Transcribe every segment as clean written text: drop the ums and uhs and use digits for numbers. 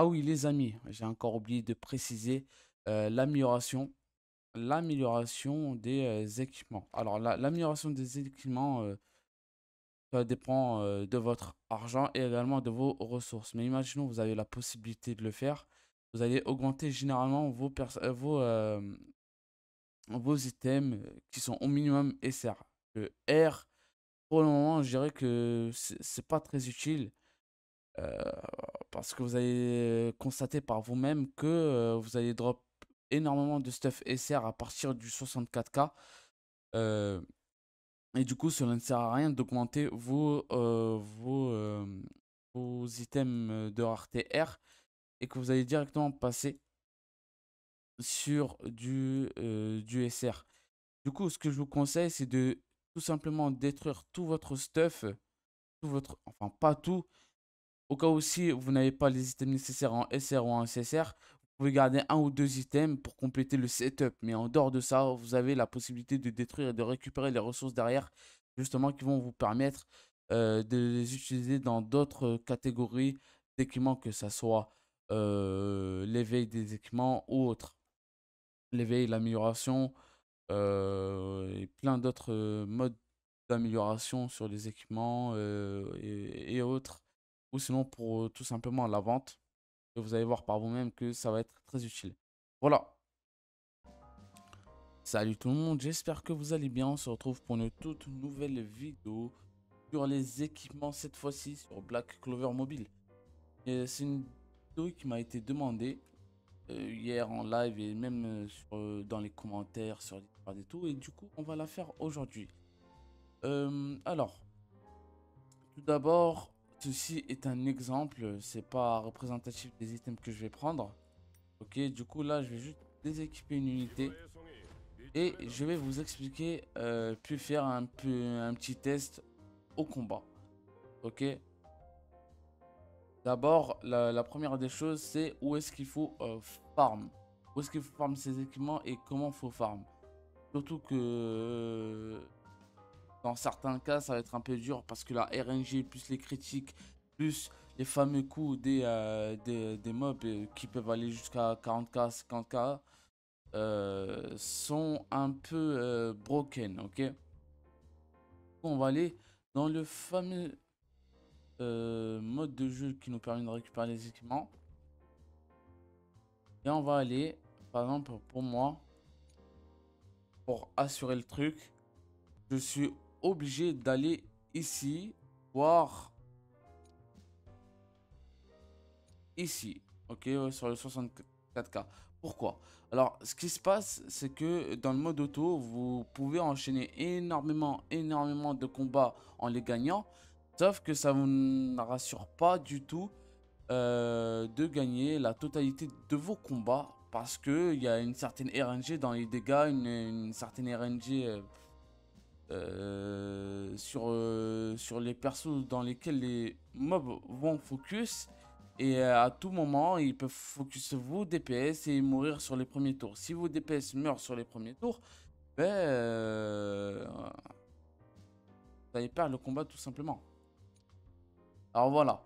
Ah oui, les amis, j'ai encore oublié de préciser l'amélioration des équipements. Alors, l'amélioration des équipements, ça dépend de votre argent et également de vos ressources. Mais imaginons, vous avez la possibilité de le faire. Vous allez augmenter généralement vos items qui sont au minimum SR. Le R, pour le moment, je dirais que c'est pas très utile. Parce que vous allez constater par vous-même que vous allez drop énormément de stuff SR à partir du 64K. Et du coup, cela ne sert à rien d'augmenter vos items de rareté R. Et que vous allez directement passer sur du SR. Du coup, ce que je vous conseille, c'est de tout simplement détruire tout votre stuff. Enfin, pas tout. Au cas où si vous n'avez pas les items nécessaires en SR ou en CSR, vous pouvez garder un ou deux items pour compléter le setup. Mais en dehors de ça, vous avez la possibilité de détruire et de récupérer les ressources derrière, justement, qui vont vous permettre de les utiliser dans d'autres catégories d'équipements, que ce soit l'éveil des équipements ou autre. L'éveil, l'amélioration et plein d'autres modes d'amélioration sur les équipements et autres. Ou sinon pour tout simplement la vente. Et vous allez voir par vous-même que ça va être très utile. Voilà. Salut tout le monde, j'espère que vous allez bien. On se retrouve pour une toute nouvelle vidéo sur les équipements, cette fois-ci sur Black Clover Mobile. C'est une vidéo qui m'a été demandée hier en live et même dans les commentaires sur Discord et tout. Et du coup, on va la faire aujourd'hui. Alors, tout d'abord... Ceci est un exemple, c'est pas représentatif des items que je vais prendre. Ok, du coup là je vais juste déséquiper une unité et je vais vous expliquer puis faire un petit test au combat. Ok. D'abord la première des choses, c'est où est-ce qu'il faut farm. Où est-ce qu'il faut farm ces équipements et comment faut farm. Surtout que... dans certains cas, ça va être un peu dur parce que la RNG, plus les critiques, plus les fameux coups des mobs qui peuvent aller jusqu'à 40K, 50K, sont un peu broken, ok. On va aller dans le fameux mode de jeu qui nous permet de récupérer les équipements. Et on va aller, par exemple pour moi, pour assurer le truc, je suis obligé d'aller ici, voire ici, ok, sur le 64K. Pourquoi? Alors, ce qui se passe, c'est que dans le mode auto, vous pouvez enchaîner énormément de combats en les gagnant, sauf que ça ne rassure pas du tout de gagner la totalité de vos combats, parce qu'il y a une certaine RNG dans les dégâts, une certaine RNG... sur les persos dans lesquels les mobs vont focus, et à tout moment ils peuvent focus vos DPS et mourir sur les premiers tours. Si vos DPS meurent sur les premiers tours, ben, vous allez perdre le combat tout simplement. Alors voilà,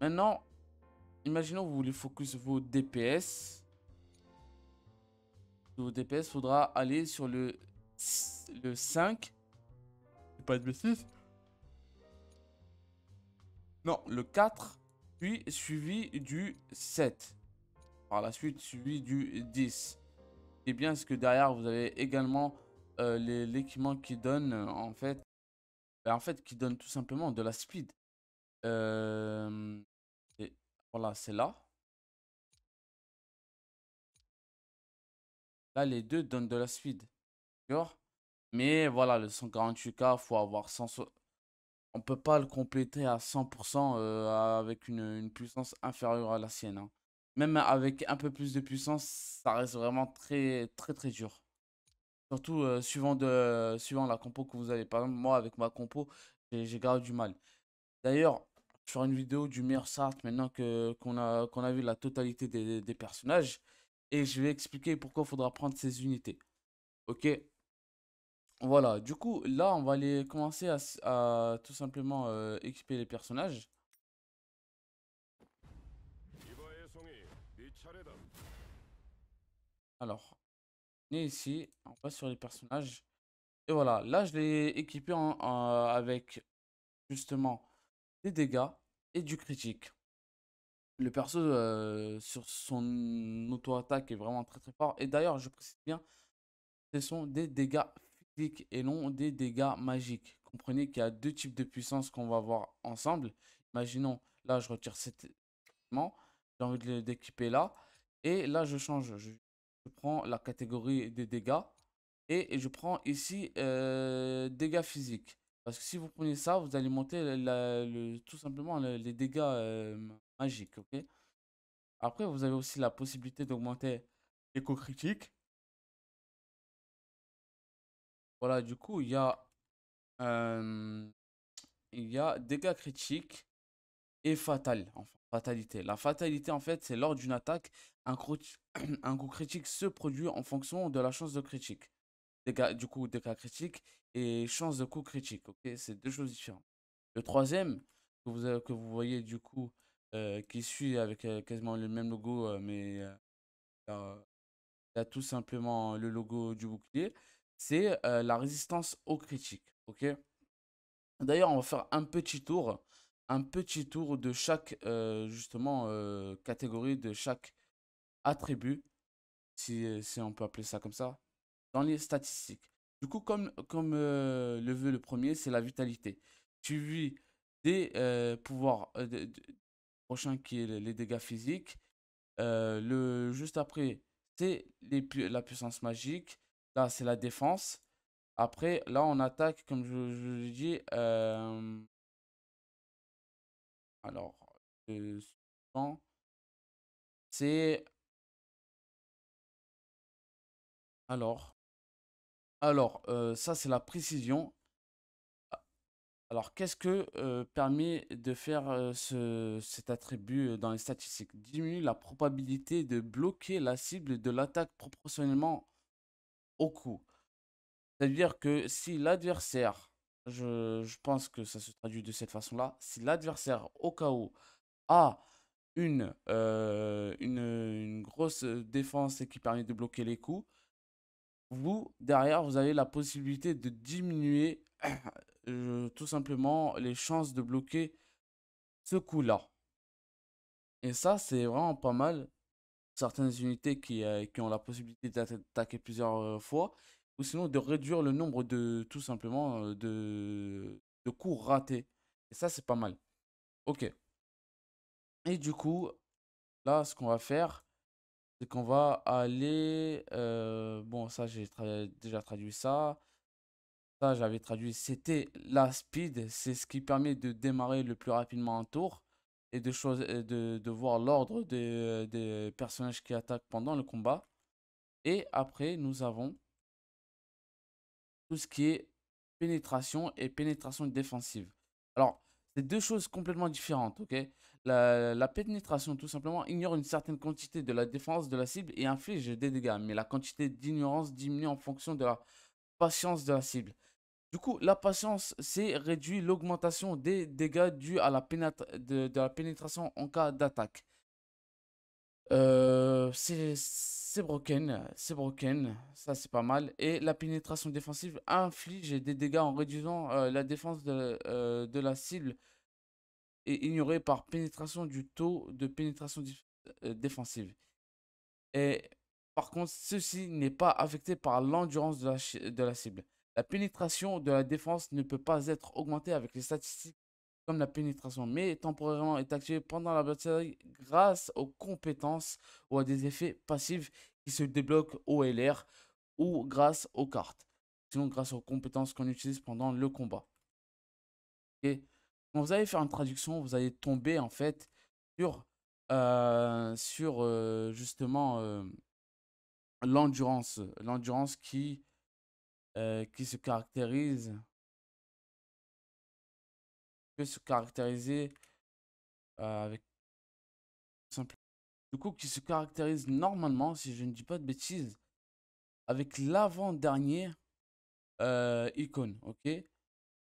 maintenant imaginons vous voulez focus vos DPS, faudra aller sur le 5, pas de bêtises. Non, le 4, puis suivi du 7. Par la suite, suivi du 10. Et bien, ce que derrière, vous avez également l'équipement qui donne, qui donne tout simplement de la speed. Et voilà, c'est là. Là, les deux donnent de la speed. D'accord? Mais voilà, le 148K, faut avoir 100... On peut pas le compléter à 100% avec une puissance inférieure à la sienne, hein. Même avec un peu plus de puissance, ça reste vraiment très dur. Surtout suivant la compo que vous avez. Par exemple, moi avec ma compo, j'ai grave du mal. D'ailleurs, sur une vidéo du meilleur strat, maintenant qu'on a vu la totalité des personnages, et je vais expliquer pourquoi il faudra prendre ces unités. Ok. Voilà, du coup, là, on va aller commencer à tout simplement équiper les personnages. Alors, on est ici, on passe sur les personnages. Et voilà, là je l'ai équipé avec justement des dégâts et du critique. Le perso sur son auto-attaque est vraiment très très fort. Et d'ailleurs, je précise bien, ce sont des dégâts physiques et non des dégâts magiques. Comprenez qu'il y a deux types de puissance qu'on va voir ensemble. Imaginons, là je retire cet équipement, j'ai envie de l'équiper là. Et là je change, je prends la catégorie des dégâts. Et je prends ici dégâts physiques. Parce que si vous prenez ça, vous allez monter tout simplement les dégâts magiques. Okay, après, vous avez aussi la possibilité d'augmenter les coups critiques. Voilà, du coup, il y a dégâts critiques et fatal. Enfin, fatalité. La fatalité, en fait, c'est lors d'une attaque, un coup critique se produit en fonction de la chance de critique. Du coup, dégâts critiques et chance de coup critique. Ok, c'est deux choses différentes. Le troisième que vous voyez du coup qui suit avec quasiment le même logo, mais il y a tout simplement le logo du bouclier, c'est la résistance aux critiques. Ok. D'ailleurs, on va faire un petit tour de chaque justement catégorie, de chaque attribut, si on peut appeler ça comme ça, dans les statistiques. Du coup, comme le veut le premier, c'est la vitalité. Suivi des pouvoirs prochains qui est les dégâts physiques. Juste après, c'est la puissance magique. Là, c'est la défense. Après, là, on attaque, comme je l'ai dit. Alors, c'est... Alors, ça c'est la précision. Alors, qu'est-ce que permet de faire cet attribut dans les statistiques? Diminue la probabilité de bloquer la cible de l'attaque proportionnellement au coup. C'est-à-dire que si l'adversaire, je pense que ça se traduit de cette façon-là, si l'adversaire au cas où a une grosse défense qui permet de bloquer les coups, vous, derrière, vous avez la possibilité de diminuer tout simplement les chances de bloquer ce coup-là. Et ça, c'est vraiment pas mal. Certaines unités qui ont la possibilité d'attaquer plusieurs fois, ou sinon de réduire le nombre de, tout simplement, de coups ratés. Et ça, c'est pas mal. Ok. Et du coup, là, ce qu'on va faire... c'est qu'on va aller... bon, ça, j'ai déjà traduit ça. Ça, j'avais traduit. C'était la speed. C'est ce qui permet de démarrer le plus rapidement un tour et de voir l'ordre des personnages qui attaquent pendant le combat. Et après, nous avons tout ce qui est pénétration et pénétration défensive. Alors, c'est deux choses complètement différentes, ok ? La pénétration, tout simplement, ignore une certaine quantité de la défense de la cible et inflige des dégâts. Mais la quantité d'ignorance diminue en fonction de la patience de la cible. Du coup, la patience, c'est réduit l'augmentation des dégâts dus à la pénétration en cas d'attaque. C'est broken, ça c'est pas mal. Et la pénétration défensive inflige des dégâts en réduisant la défense de la cible. Et ignoré par pénétration du taux de pénétration défensive. Et par contre, ceci n'est pas affecté par l'endurance de la cible. La pénétration de la défense ne peut pas être augmentée avec les statistiques comme la pénétration, mais temporairement est activée pendant la bataille grâce aux compétences ou à des effets passifs qui se débloquent au LR ou grâce aux cartes. Sinon, grâce aux compétences qu'on utilise pendant le combat. Et quand vous allez faire une traduction, vous allez tomber en fait sur justement l'endurance. L'endurance qui se caractérise, peut se caractériser avec simple. Du coup, qui se caractérise normalement, si je ne dis pas de bêtises, avec l'avant-dernier icône. Ok,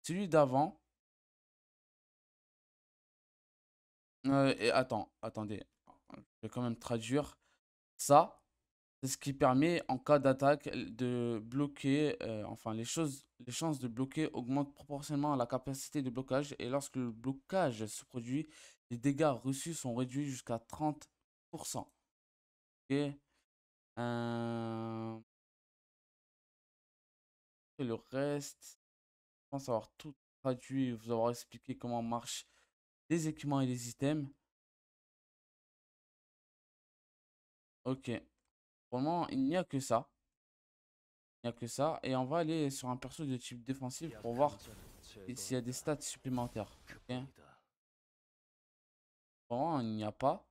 celui d'avant. Et attendez, Je vais quand même traduire ça. C'est ce qui permet en cas d'attaque de bloquer, enfin les chances de bloquer augmentent proportionnellement à la capacité de blocage, et lorsque le blocage se produit, les dégâts reçus sont réduits jusqu'à 30%. Okay. Et le reste, je pense avoir tout traduit, vous avoir expliqué comment marchent les équipements et les items. Ok. Vraiment, il n'y a que ça. Il n'y a que ça. Et on va aller sur un perso de type défensif pour voir s'il y a des stats supplémentaires. Okay. Vraiment, il n'y a pas.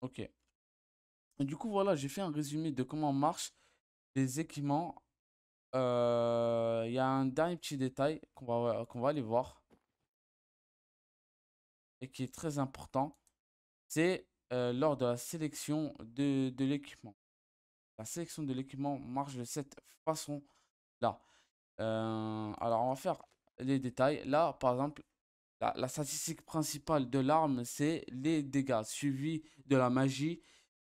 Ok. Et du coup, voilà, j'ai fait un résumé de comment marchent les équipements. Il y a un dernier petit détail qu'on va aller voir. Et qui est très important. C'est... lors de la sélection de l'équipement. La sélection de l'équipement marche de cette façon là. Alors on va faire les détails. Là par exemple, la statistique principale de l'arme, c'est les dégâts, suivi de la magie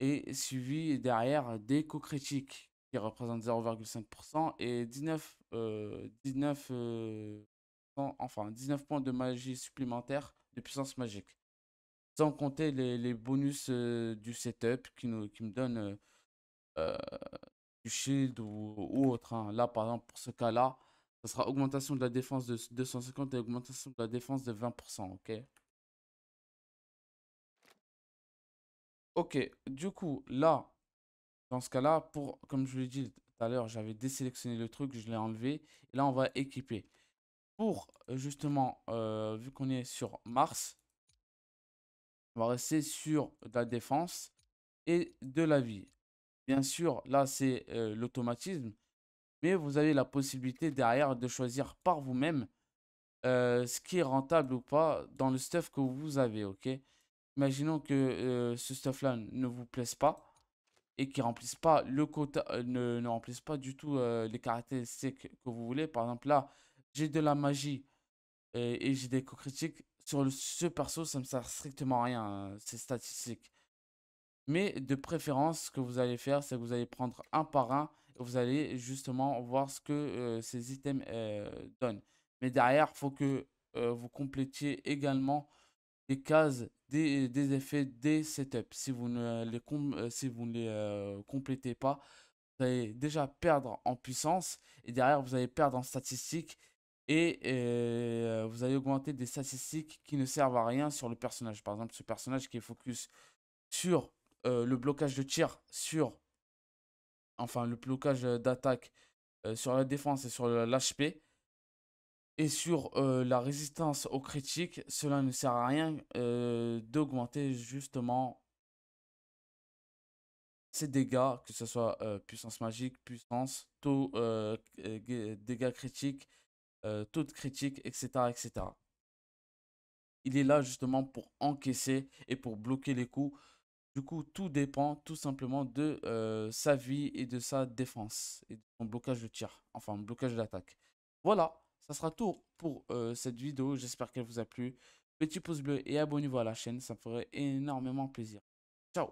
et suivi derrière des coups critiques qui représentent 0,5% et 19 points de magie supplémentaires de puissance magique. Sans compter les bonus du setup qui me donne du shield ou autre. Hein. Là, par exemple, pour ce cas-là, ce sera augmentation de la défense de 250 et augmentation de la défense de 20%. Ok, du coup, là, dans ce cas-là, comme je vous l'ai dit tout à l'heure, j'avais désélectionné le truc, je l'ai enlevé. Et là, on va équiper. Pour, justement, vu qu'on est sur Mars... On va rester sur de la défense et de la vie. Bien sûr, là, c'est l'automatisme. Mais vous avez la possibilité derrière de choisir par vous-même ce qui est rentable ou pas dans le stuff que vous avez. Ok. Imaginons que ce stuff-là ne vous plaise pas et qu'il ne remplisse pas le quota, ne remplisse pas du tout les caractéristiques que vous voulez. Par exemple, là, j'ai de la magie et j'ai des coups critiques. Sur ce perso, ça ne me sert strictement à rien, ces statistiques. Mais de préférence, ce que vous allez faire, c'est que vous allez prendre un par un. Et vous allez justement voir ce que ces items donnent. Mais derrière, il faut que vous complétiez également les cases des effets des setups. Si vous ne les, complétez pas, vous allez déjà perdre en puissance. Et derrière, vous allez perdre en statistiques. Et vous allez augmenter des statistiques qui ne servent à rien sur le personnage. Par exemple, ce personnage qui est focus sur le blocage de tir, sur le blocage d'attaque, sur la défense et sur l'HP, et sur la résistance aux critiques, cela ne sert à rien d'augmenter justement ces dégâts, que ce soit puissance magique, puissance, taux, dégâts critiques, taux de critique, etc., etc. Il est là justement pour encaisser et pour bloquer les coups. Du coup, tout dépend tout simplement de sa vie et de sa défense et de son blocage de tir, blocage d'attaque. Voilà, ça sera tout pour cette vidéo. J'espère qu'elle vous a plu. Petit pouce bleu et abonnez-vous à la chaîne, ça me ferait énormément plaisir. Ciao.